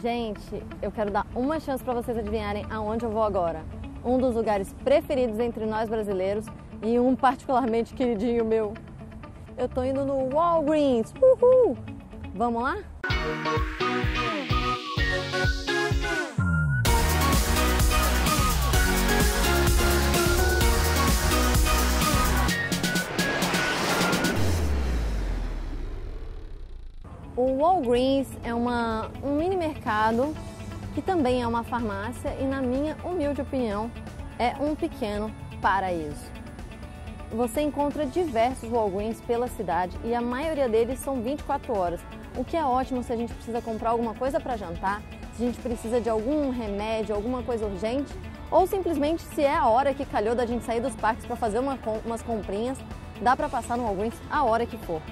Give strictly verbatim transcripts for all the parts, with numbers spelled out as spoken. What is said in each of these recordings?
Gente, eu quero dar uma chance para vocês adivinharem aonde eu vou agora. Um dos lugares preferidos entre nós brasileiros e um particularmente queridinho meu. Eu tô indo no Walgreens. Uhul! Vamos lá? O Walgreens é uma, um mini mercado que também é uma farmácia e, na minha humilde opinião, é um pequeno paraíso. Você encontra diversos Walgreens pela cidade e a maioria deles são vinte e quatro horas, o que é ótimo se a gente precisa comprar alguma coisa para jantar, se a gente precisa de algum remédio, alguma coisa urgente, ou simplesmente se é a hora que calhou da gente sair dos parques para fazer uma, umas comprinhas, dá para passar no Walgreens a hora que for.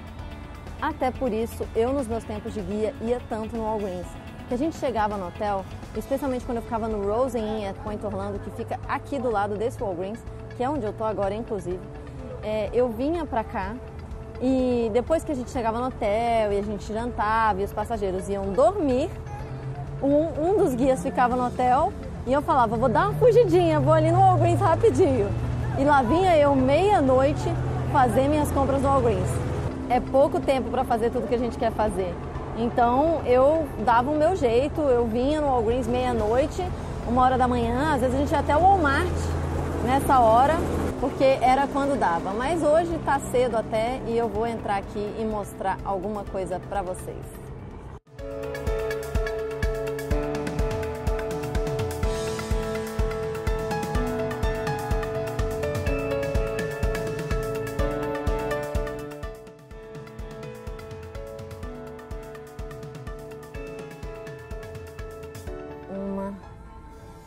Até por isso, eu nos meus tempos de guia ia tanto no Walgreens, que a gente chegava no hotel, especialmente quando eu ficava no Rose Inn, at Point Orlando, que fica aqui do lado desse Walgreens, que é onde eu tô agora, inclusive. É, eu vinha pra cá e depois que a gente chegava no hotel e a gente jantava e os passageiros iam dormir, um, um dos guias ficava no hotel e eu falava, vou dar uma fugidinha, vou ali no Walgreens rapidinho. E lá vinha eu, meia-noite, fazer minhas compras no Walgreens. É pouco tempo para fazer tudo que a gente quer fazer. Então eu dava o meu jeito, eu vinha no Walgreens meia-noite, uma hora da manhã, às vezes a gente ia até o Walmart nessa hora, porque era quando dava. Mas hoje tá cedo até e eu vou entrar aqui e mostrar alguma coisa para vocês.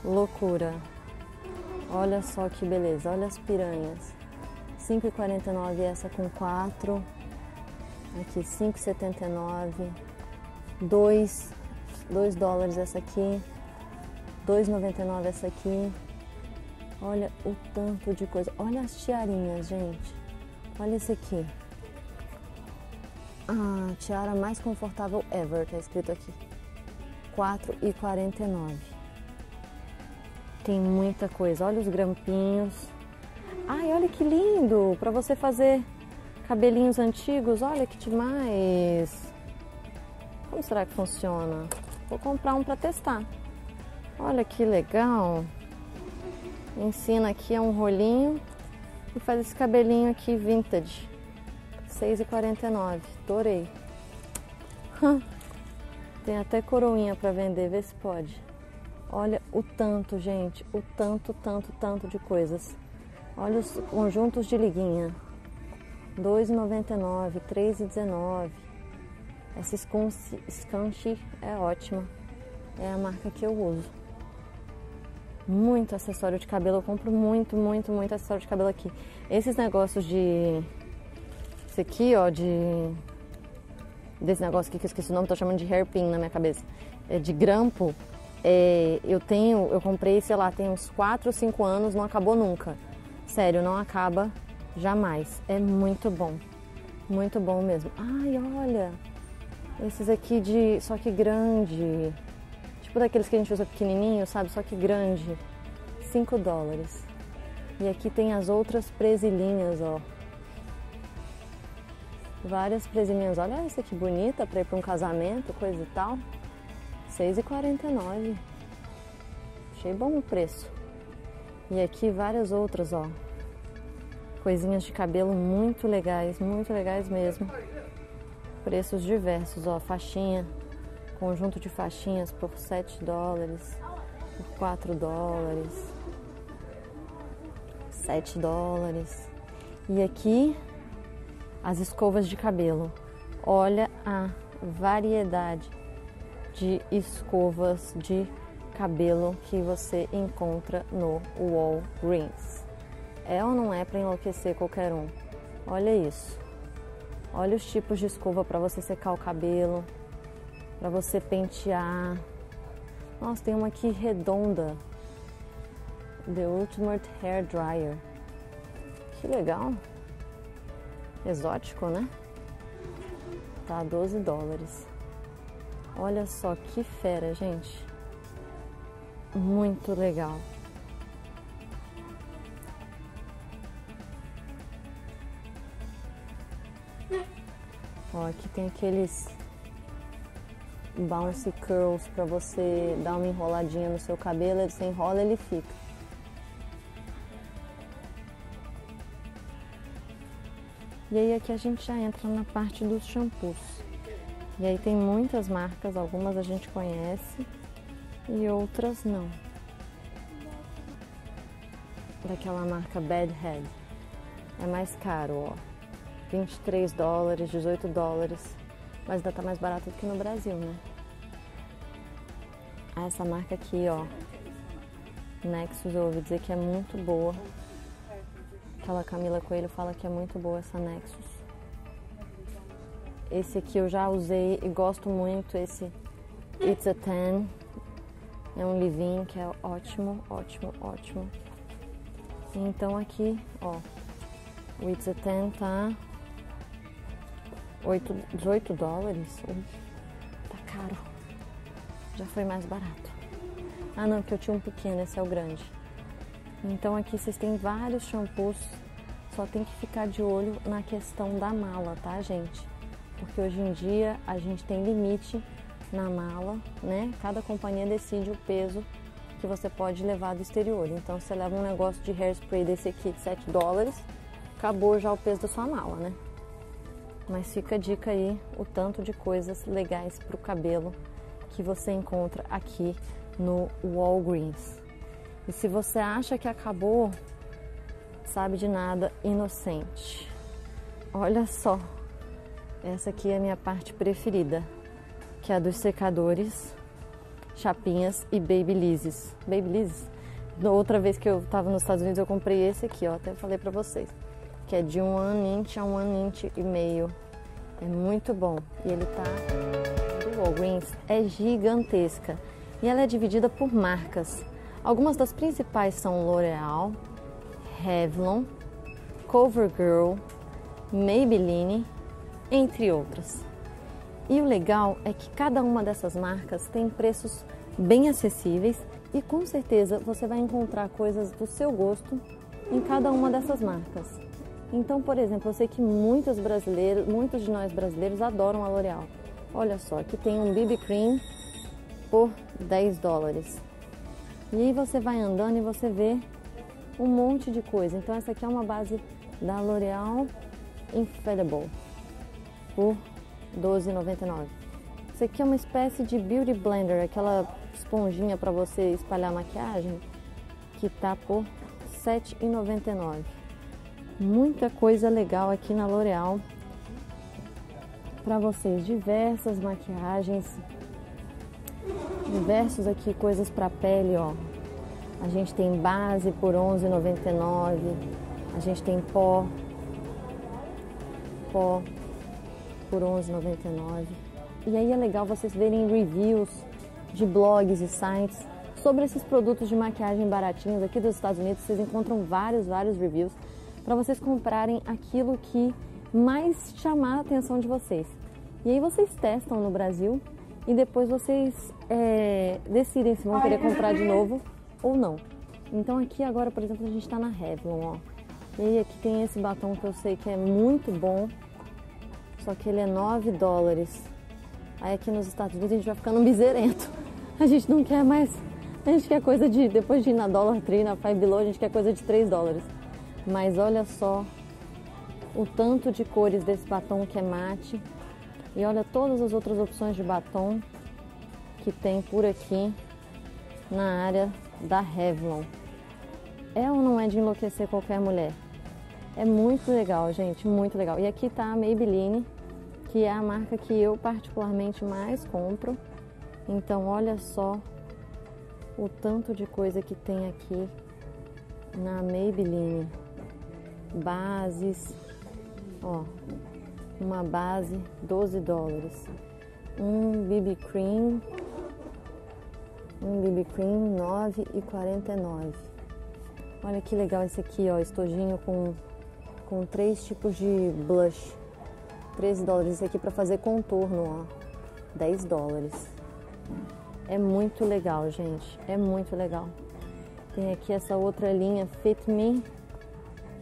Loucura! Olha só que beleza, olha as piranhas. cinco e quarenta e nove essa com quatro. Aqui cinco e setenta e nove. dois dólares essa aqui. dois e noventa e nove essa aqui. Olha o tanto de coisa. Olha as tiarinhas, gente. Olha esse aqui. Ah, tiara mais confortável ever, tá escrito aqui. quatro e quarenta e nove. Tem muita coisa, olha os grampinhos. Ai, olha que lindo, para você fazer cabelinhos antigos, olha que demais. Como será que funciona? Vou comprar um para testar. Olha que legal. Ensina aqui, é um rolinho e faz esse cabelinho aqui vintage. seis e quarenta e nove, adorei. Tem até coroinha para vender, vê se pode. Olha o tanto, gente, o tanto, tanto, tanto de coisas. Olha os conjuntos de liguinha. dois e noventa e nove, três e dezenove. Essa Scanchi é ótima. É a marca que eu uso. Muito acessório de cabelo. Eu compro muito, muito, muito acessório de cabelo aqui. Esses negócios de... Esse aqui, ó, de... Desse negócio aqui que eu esqueci o nome, tô chamando de hairpin na minha cabeça. É de grampo. É, eu tenho, eu comprei, sei lá, tem uns quatro ou cinco anos, não acabou nunca. Sério, não acaba jamais. É muito bom. Muito bom mesmo. Ai, olha! Esses aqui de... só que grande. Tipo daqueles que a gente usa pequenininho, sabe? Só que grande. cinco dólares. E aqui tem as outras presilhinhas, ó. Várias presilhinhas. Olha essa aqui bonita pra ir pra um casamento, coisa e tal. seis e quarenta e nove. Achei bom o preço. E aqui várias outras, ó. Coisinhas de cabelo muito legais, muito legais mesmo. Preços diversos, ó. Faixinha, conjunto de faixinhas por sete dólares, por quatro dólares, sete dólares. E aqui, as escovas de cabelo. Olha a variedade de escovas de cabelo que você encontra no Walgreens. É ou não é para enlouquecer qualquer um? Olha isso. Olha os tipos de escova para você secar o cabelo, para você pentear. Nossa, tem uma aqui redonda. The Ultimate Hair Dryer. Que legal. Exótico, né? Tá, doze dólares. Olha só que fera, gente. Muito legal. Ó, aqui tem aqueles bouncy curls pra você dar uma enroladinha no seu cabelo. Você enrola, ele fica. E aí aqui a gente já entra na parte dos shampoos. E aí tem muitas marcas, algumas a gente conhece e outras não. Daquela marca Bed Head. É mais caro, ó. vinte e três dólares, dezoito dólares. Mas ainda tá mais barato do que no Brasil, né? Ah, essa marca aqui, ó. Nexus, eu ouvi dizer que é muito boa. Aquela Camila Coelho fala que é muito boa essa Nexus. Esse aqui eu já usei e gosto muito, esse It's a Ten. É um leave-in que é ótimo, ótimo, ótimo. Então aqui, ó, o It's a Ten tá dezoito dólares. Tá caro. Já foi mais barato. Ah não, porque eu tinha um pequeno, esse é o grande. Então aqui vocês têm vários shampoos, só tem que ficar de olho na questão da mala, tá, gente? Porque hoje em dia a gente tem limite na mala, né? Cada companhia decide o peso que você pode levar do exterior. Então você leva um negócio de hairspray desse aqui de sete dólares, acabou já o peso da sua mala, né? Mas fica a dica aí, o tanto de coisas legais pro cabelo que você encontra aqui no Walgreens. E se você acha que acabou, sabe de nada, inocente. Olha só, essa aqui é a minha parte preferida, que é a dos secadores, chapinhas e babyliss. Babyliss? Outra vez que eu tava nos Estados Unidos eu comprei esse aqui, ó, até falei pra vocês, que é de um inch a um inch e meio. É muito bom. E ele tá do Walgreens, é gigantesca. E ela é dividida por marcas. Algumas das principais são L'Oréal, Revlon, CoverGirl, Maybelline, entre outras. E o legal é que cada uma dessas marcas tem preços bem acessíveis e com certeza você vai encontrar coisas do seu gosto em cada uma dessas marcas. Então, por exemplo, eu sei que muitos brasileiros, muitos de nós brasileiros adoram a L'Oréal. Olha só, aqui tem um B B Cream por dez dólares. E aí você vai andando e você vê um monte de coisa. Então essa aqui é uma base da L'Oréal Infallible por doze reais e noventa e nove centavos. Isso aqui é uma espécie de Beauty Blender, aquela esponjinha para você espalhar maquiagem, que tá por sete reais e noventa e nove centavos. Muita coisa legal aqui na L'Oréal para vocês, diversas maquiagens. Diversos aqui, coisas para pele, ó. A gente tem base por onze reais e noventa e nove centavos, a gente tem pó, pó por onze reais e noventa e nove centavos. E aí é legal vocês verem reviews de blogs e sites sobre esses produtos de maquiagem baratinhos aqui dos Estados Unidos. Vocês encontram vários, vários reviews para vocês comprarem aquilo que mais chamar a atenção de vocês. E aí vocês testam no Brasil. E depois vocês é, decidem se vão querer comprar de novo ou não. Então aqui agora, por exemplo, a gente está na Revlon, ó. E aí aqui tem esse batom que eu sei que é muito bom, só que ele é nove dólares. Aí aqui nos Estados Unidos a gente vai ficando miserento. A gente não quer mais, a gente quer coisa de, depois de ir na Dollar Tree, na Five Below, a gente quer coisa de três dólares. Mas olha só o tanto de cores desse batom que é mate. E olha todas as outras opções de batom que tem por aqui na área da Revlon. É ou não é de enlouquecer qualquer mulher? É muito legal, gente, muito legal. E aqui tá a Maybelline, que é a marca que eu particularmente mais compro. Então olha só o tanto de coisa que tem aqui na Maybelline. Bases, ó. Uma base, doze dólares. Um B B Cream, um B B Cream, nove reais e quarenta e nove centavos. Olha que legal esse aqui, ó, estojinho com, com três tipos de blush. treze dólares, esse aqui para fazer contorno, ó, dez dólares. É muito legal, gente. É muito legal. Tem aqui essa outra linha, Fit Me.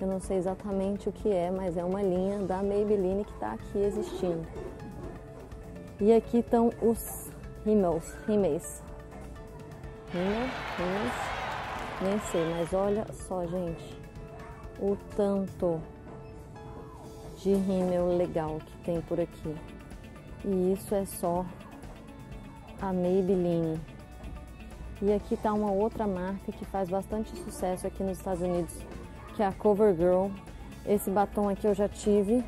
Eu não sei exatamente o que é, mas é uma linha da Maybelline que tá aqui existindo. E aqui estão os Rimmels. Rimmels. Rimmel, Rimmels. Nem sei, mas olha só, gente. O tanto de rímel legal que tem por aqui. E isso é só a Maybelline. E aqui tá uma outra marca que faz bastante sucesso aqui nos Estados Unidos, que é a CoverGirl. Esse batom aqui eu já tive.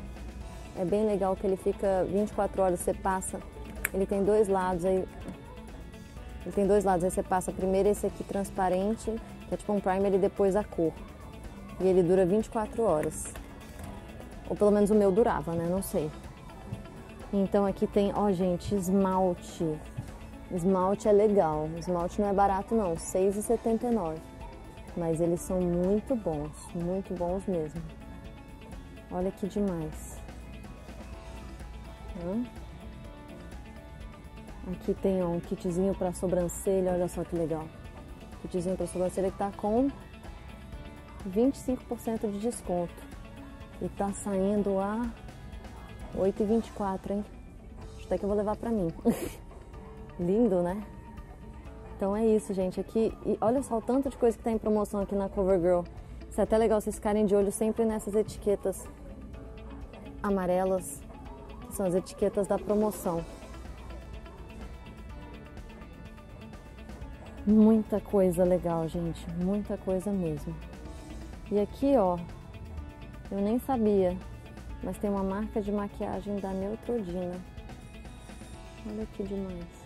É bem legal que ele fica vinte e quatro horas, você passa. Ele tem dois lados aí. Ele tem dois lados, aí você passa primeiro esse aqui transparente, que é tipo um primer, e depois a cor. E ele dura vinte e quatro horas. Ou pelo menos o meu durava, né? Não sei. Então aqui tem, ó, gente, esmalte. Esmalte é legal, esmalte não é barato não, seis e setenta e nove, mas eles são muito bons, muito bons mesmo. Olha que demais. Aqui tem, ó, um kitzinho para sobrancelha, olha só que legal. Kitzinho para sobrancelha que tá com vinte e cinco por cento de desconto e tá saindo a oito e vinte e quatro, hein? Acho até que eu vou levar para mim. Lindo, né? Então é isso, gente. Aqui, e olha só o tanto de coisa que tá em promoção aqui na CoverGirl. Isso é até legal vocês ficarem de olho sempre nessas etiquetas amarelas, que são as etiquetas da promoção. Muita coisa legal, gente. Muita coisa mesmo. E aqui, ó, eu nem sabia, mas tem uma marca de maquiagem da Neutrodina. Olha que demais.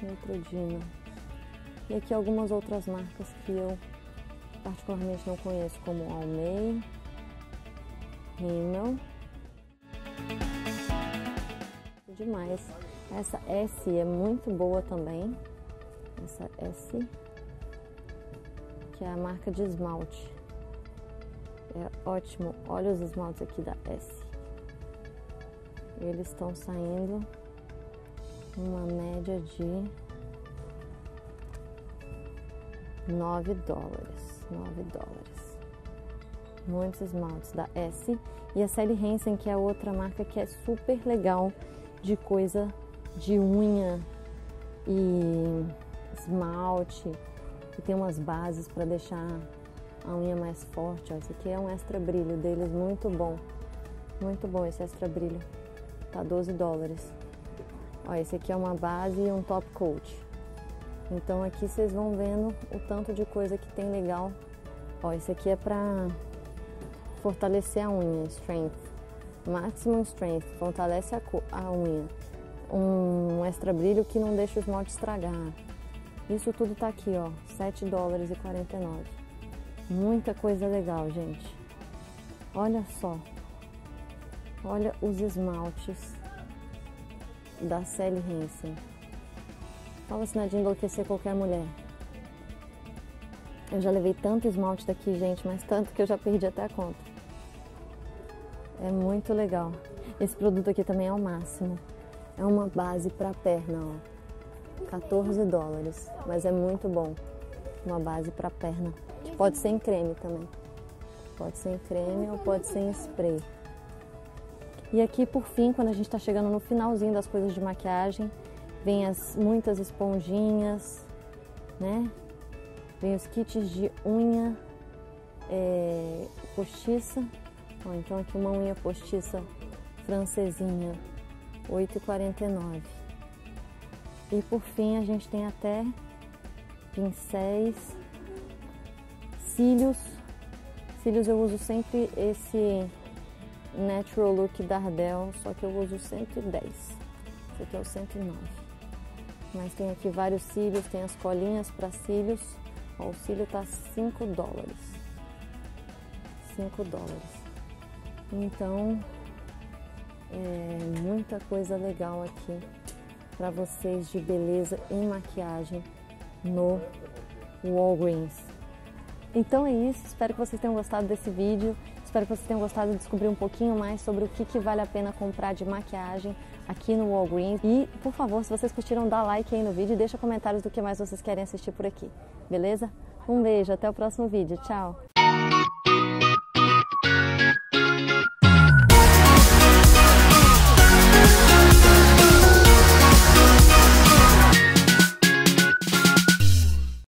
Neutrodina. E aqui algumas outras marcas que eu particularmente não conheço, como Almay, Rimmel. Demais. Essa S é muito boa também. Essa S, que é a marca de esmalte. É ótimo. Olha os esmaltes aqui da S. Eles estão saindo uma média de nove dólares. nove dólares. Muitos esmaltes da S. E a Sally Hansen, que é outra marca que é super legal de coisa de unha e esmalte. E tem umas bases para deixar a unha mais forte. Esse aqui é um extra brilho deles, muito bom. Muito bom esse extra brilho. Tá doze dólares. Ó, esse aqui é uma base e um top coat. Então aqui vocês vão vendo o tanto de coisa que tem legal. Ó, esse aqui é pra fortalecer a unha, strength. Maximum strength, fortalece a, a unha. Um extra brilho que não deixa o esmalte estragar. Isso tudo tá aqui, ó, sete dólares e quarenta e nove. Muita coisa legal, gente. Olha só. Olha os esmaltes da Sally Hansen. Fala se não é de enlouquecer qualquer mulher. Eu já levei tanto esmalte daqui, gente, mas tanto que eu já perdi até a conta. É muito legal. Esse produto aqui também é o máximo. É uma base para perna, ó. quatorze dólares, mas é muito bom. Uma base para perna. Pode ser em creme também. Pode ser em creme ou pode ser em spray. E aqui, por fim, quando a gente está chegando no finalzinho das coisas de maquiagem, vem as muitas esponjinhas, né? Vem os kits de unha é, postiça. Ó, então aqui uma unha postiça francesinha, oito e quarenta e nove. E por fim a gente tem até pincéis, cílios. Cílios eu uso sempre esse Natural Look da Ardell, só que eu uso cento e dez, esse aqui é o cento e nove. Mas tem aqui vários cílios, tem as colinhas para cílios. Ó, o cílio tá cinco dólares, cinco dólares. Então é muita coisa legal aqui para vocês de beleza e maquiagem no Walgreens. Então é isso, espero que vocês tenham gostado desse vídeo. Espero que vocês tenham gostado de descobrir um pouquinho mais sobre o que, que vale a pena comprar de maquiagem aqui no Walgreens. E, por favor, se vocês curtiram, dá like aí no vídeo e deixa comentários do que mais vocês querem assistir por aqui, beleza? Um beijo, até o próximo vídeo, tchau!